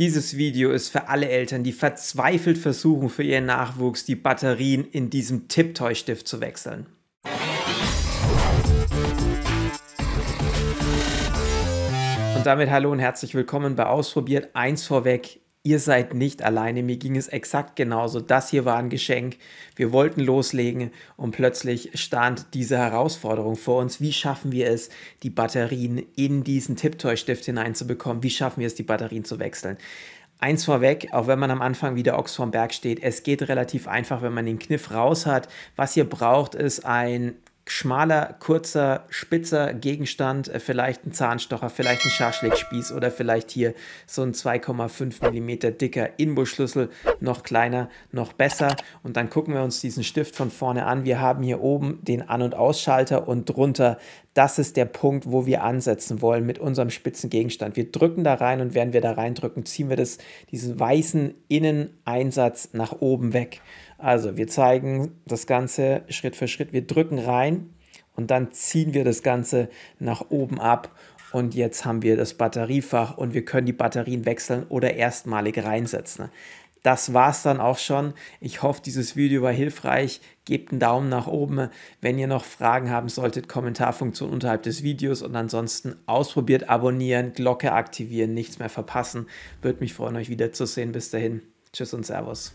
Dieses Video ist für alle Eltern, die verzweifelt versuchen, für ihren Nachwuchs die Batterien in diesem Tipptoy-Stift zu wechseln. Und damit hallo und herzlich willkommen bei Ausprobiert. Eins vorweg, ihr seid nicht alleine, mir ging es exakt genauso. Das hier war ein Geschenk, wir wollten loslegen und plötzlich stand diese Herausforderung vor uns. Wie schaffen wir es, die Batterien in diesen Tipptoy-Stift hineinzubekommen? Wie schaffen wir es, die Batterien zu wechseln? Eins vorweg, auch wenn man am Anfang wieder Ochs vorm Berg steht, es geht relativ einfach, wenn man den Kniff raus hat. Was ihr braucht, ist ein schmaler, kurzer, spitzer Gegenstand, vielleicht ein Zahnstocher, vielleicht ein Schaschlikspieß oder vielleicht hier so ein 2,5 mm dicker Inbusschlüssel, noch kleiner, noch besser. Und dann gucken wir uns diesen Stift von vorne an. Wir haben hier oben den An- und Ausschalter und drunter, das ist der Punkt, wo wir ansetzen wollen mit unserem spitzen Gegenstand. Wir drücken da rein und während wir da reindrücken, ziehen wir diesen weißen Inneneinsatz nach oben weg. Also wir zeigen das Ganze Schritt für Schritt. Wir drücken rein und dann ziehen wir das Ganze nach oben ab. Und jetzt haben wir das Batteriefach und wir können die Batterien wechseln oder erstmalig reinsetzen. Das war's dann auch schon. Ich hoffe, dieses Video war hilfreich. Gebt einen Daumen nach oben. Wenn ihr noch Fragen haben solltet, Kommentarfunktion unterhalb des Videos. Und ansonsten ausprobiert, abonnieren, Glocke aktivieren, nichts mehr verpassen. Würde mich freuen, euch wiederzusehen. Bis dahin. Tschüss und Servus.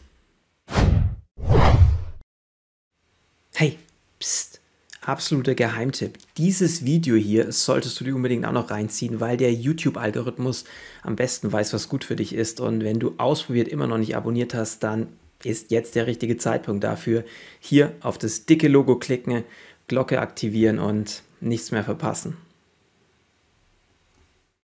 Hey, psst, absoluter Geheimtipp. Dieses Video hier solltest du dir unbedingt auch noch reinziehen, weil der YouTube-Algorithmus am besten weiß, was gut für dich ist. Und wenn du ausprobiert immer noch nicht abonniert hast, dann ist jetzt der richtige Zeitpunkt dafür. Hier auf das dicke Logo klicken, Glocke aktivieren und nichts mehr verpassen.